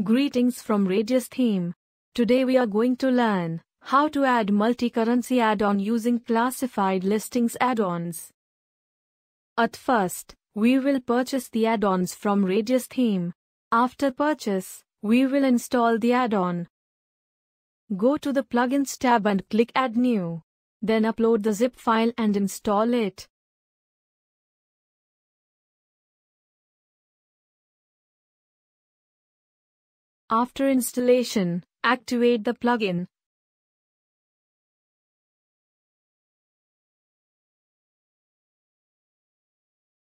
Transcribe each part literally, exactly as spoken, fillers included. Greetings from Radius Theme. Today we are going to learn how to add multi-currency add-on using classified listings add-ons. At first, we will purchase the add-ons from Radius Theme. After purchase, we will install the add-on. Go to the Plugins tab and click Add New. Then upload the zip file and install it. After installation, activate the plugin.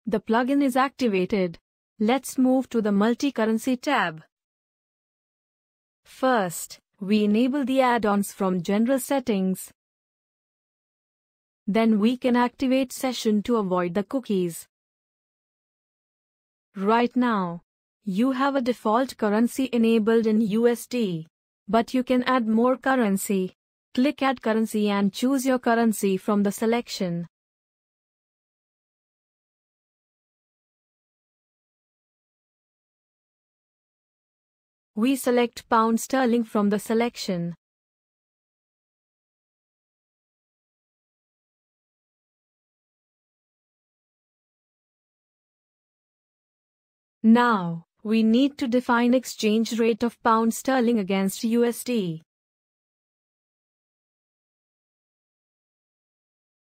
The plugin is activated. Let's move to the Multi-Currency tab. First, we enable the add-ons from General Settings. Then we can activate session to avoid the cookies. Right now, you have a default currency enabled in U S D, but you can add more currency. Click Add Currency and choose your currency from the selection. We select pound sterling from the selection. Now, we need to define exchange rate of pound sterling against U S D.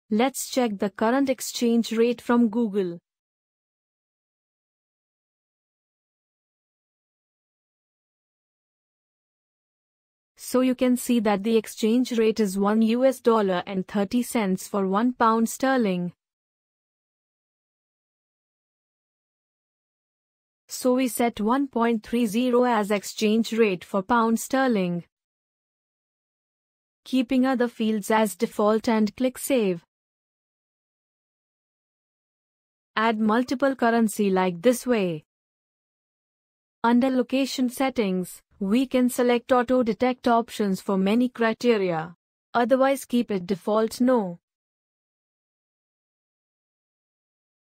Let's check the current exchange rate from Google. So you can see that the exchange rate is one U S dollar and thirty cents for one pound sterling. So we set one point three zero as exchange rate for pound sterling, keeping other fields as default, and click Save. Add multiple currency like this way. Under location settings, we can select auto detect options for many criteria. Otherwise keep it default no.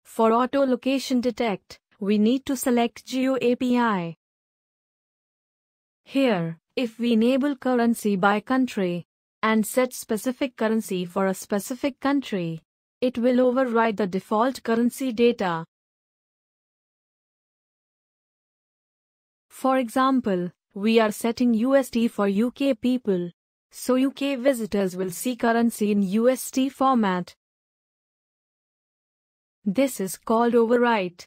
For auto location detect, we need to select Geo A P I. Here, if we enable currency by country and set specific currency for a specific country, it will override the default currency data. For example, we are setting U S D for U K people, so U K visitors will see currency in U S D format. This is called overwrite.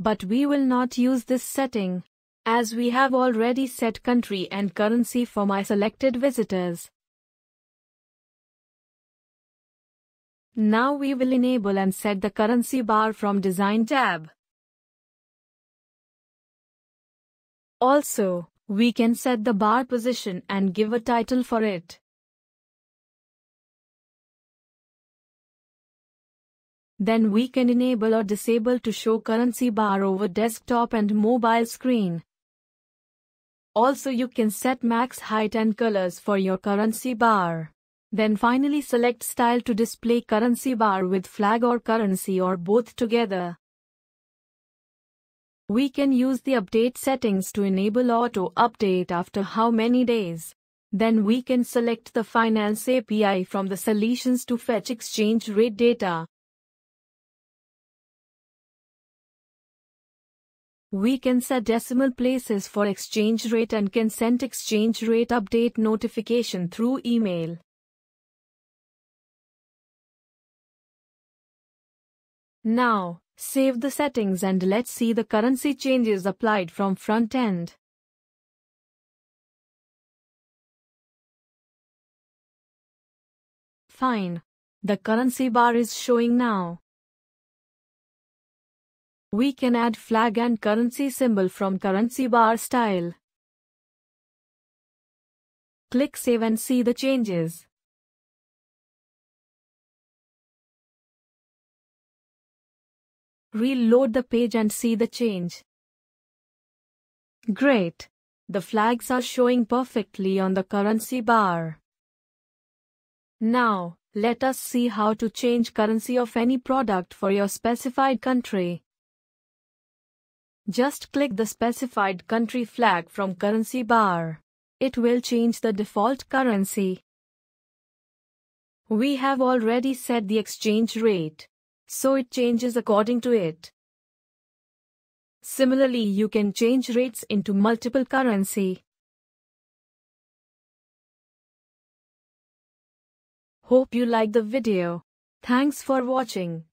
But we will not use this setting, as we have already set country and currency for my selected visitors. Now we will enable and set the currency bar from Design tab. Also, we can set the bar position and give a title for it. Then we can enable or disable to show currency bar over desktop and mobile screen. Also, you can set max height and colors for your currency bar. Then finally select style to display currency bar with flag or currency or both together. We can use the update settings to enable auto update after how many days. Then we can select the Finance A P I from the solutions to fetch exchange rate data. We can set decimal places for exchange rate and can send exchange rate update notification through email. Now, save the settings and let's see the currency changes applied from front end. Fine. The currency bar is showing now. We can add flag and currency symbol from currency bar style. Click Save and see the changes. Reload the page and see the change. Great! The flags are showing perfectly on the currency bar. Now, let us see how to change currency of any product for your specified country. Just click the specified country flag from currency bar. It will change the default currency. We have already set the exchange rate, so it changes according to it. Similarly, you can change rates into multiple currency. Hope you like the video. Thanks for watching.